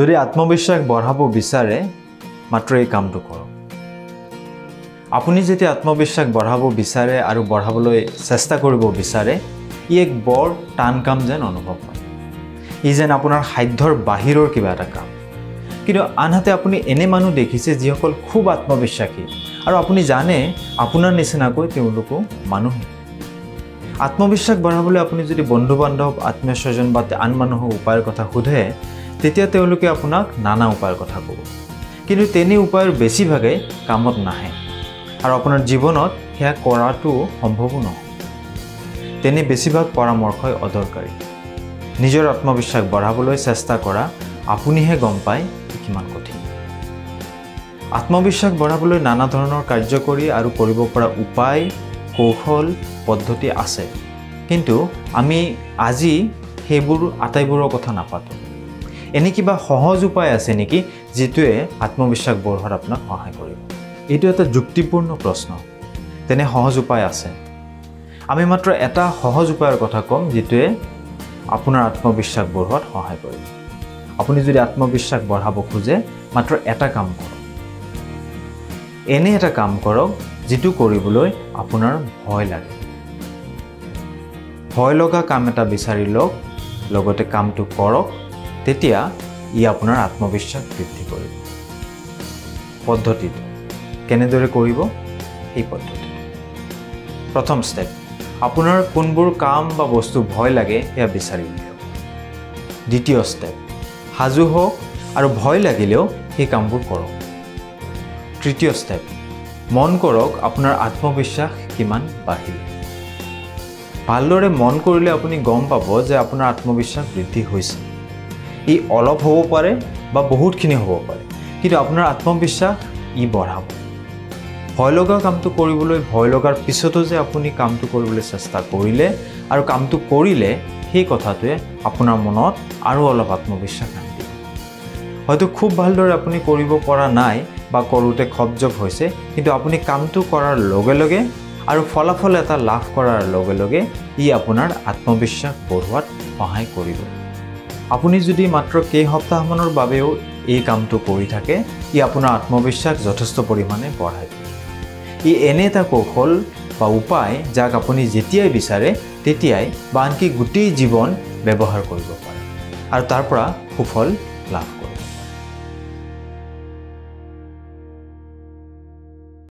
যদি আত্মবিশ্বাস বঢ়াব বিচাৰে মাত্ৰ এই কামটো কৰক। আপুনি যেতিয়া আত্মবিশ্বাস বঢ়াব বিচাৰে আৰু বঢ়াবলৈ চেষ্টা কৰিব বিচাৰে ই এক বৰ টান কাম যেন অনুভৱ হয়। ই যেন আপোনাৰ সাধ্যৰ বাহিৰৰ কিবা এটা কাম। কিন্তু আনহাতে আপুনি এনে মানুহ দেখিছে যিসকল খুব আত্মবিশ্বাসী আৰু আপুনি জানে আপোনাৰ নিচিনাকৈ তেওঁলোকো মানুহ। আত্মবিশ্বাস বঢ়াবলৈ আপুনি যদি বন্ধু বান্ধৱ আত্মীয় স্বজন বা আন মানুহৰ উপায়ৰ কথা সোধে তেতিয়া তেওঁলোকে আপোনাক নানা উপায়ৰ কথা ক'ব। কিন্তু তেনে উপায়ৰ বেছিভাগেই কামত নাহে আৰু আপোনাৰ জীৱনত সেয়া কৰাটো সম্ভৱো নহয়। তেনে বেছিভাগ পৰামৰ্শই অদৰকাৰী। নিজৰ আত্মবিশ্বাস বঢ়াবলৈ চেষ্টা কৰা আপুনিহে গম পায় কিমান কঠিন। আত্মবিশ্বাস বঢ়াবলৈ নানা ধৰণৰ কাৰ্যকৰী আৰু কৰিব পৰা উপায় কৌশল পদ্ধতি আছে, কিন্তু আমি আজি সেইবোৰ আটাইবোৰৰ কথা নাপাতোঁ। এনে কিবা সহজ উপায় আছে নেকি যিটোৱে আত্মবিশ্বাস বঢ়োৱাত আপোনাক সহায় কৰিব? এইটো এটা যুক্তিপূৰ্ণ প্ৰশ্ন। তেনে সহজ উপায় আছে। আমি মাত্ৰ এটা সহজ উপায়ৰ কথা ক'ম যিটোৱে আপোনাৰ আত্মবিশ্বাস বঢ়োৱাত সহায় কৰিব। আপুনি যদি আত্মবিশ্বাস বঢ়াব খোজে মাত্ৰ এটা কাম কৰক। এনে এটা কাম কৰক যিটো কৰিবলৈ আপোনাৰ ভয় লাগে। ভয় লগা কাম এটা বিচাৰি লওক, লগতে কামটো কৰক, তেতিয়া ই আপোনাৰ আত্মবিশ্বাস বৃদ্ধি কৰিব। পদ্ধতিটো কেনেদৰে কৰিব? এই পদ্ধতি। প্ৰথম ষ্টেপ, আপোনাৰ কোনবোৰ কাম বা বস্তু ভয় লাগে সেয়া বিচাৰি লওক। দ্বিতীয় ষ্টেপ, সাজু হওক আৰু ভয় লাগিলেও সেই কামবোৰ কৰক। তৃতীয় ষ্টেপ, মন কৰক আপোনাৰ আত্মবিশ্বাস কিমান বাঢ়িল। ভালদৰে মন কৰিলে আপুনি গম পাব যে আপোনাৰ আত্মবিশ্বাস বৃদ্ধি হৈছে। ই অলপ হ'ব পাৰে বা বহুতখিনি হ'ব পাৰে, কিন্তু আপোনাৰ আত্মবিশ্বাস ই বঢ়াব। ভয় লগা কামটো কৰিবলৈ ভয় লগাৰ পিছতো যে আপুনি কামটো কৰিবলৈ চেষ্টা কৰিলে আৰু কামটো কৰিলে সেই কথাটোৱে আপোনাৰ মনত আৰু অলপ আত্মবিশ্বাস আনিব। হয়তো খুব ভালদৰে আপুনি কৰিব পৰা নাই বা কৰোঁতে খপজপ হৈছে, কিন্তু আপুনি কামটো কৰাৰ লগে লগে আৰু ফলাফল এটা লাভ কৰাৰ লগে লগে ই আপোনাৰ আত্মবিশ্বাস বঢ়োৱাত সহায় কৰিব। আপুনি যদি মাত্ৰ কেইসপ্তাহমানৰ বাবেও এই কামটো কৰি থাকে ই আপোনাৰ আত্মবিশ্বাস যথেষ্ট পৰিমাণে বঢ়ায়। ই এনে এটা কৌশল বা উপায় যাক আপুনি যেতিয়াই বিচাৰে তেতিয়াই বা আনকি গোটেই জীৱন ব্যৱহাৰ কৰিব পাৰে আৰু তাৰ পৰা সুফল লাভ কৰে।